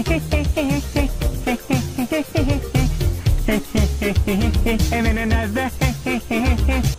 and then another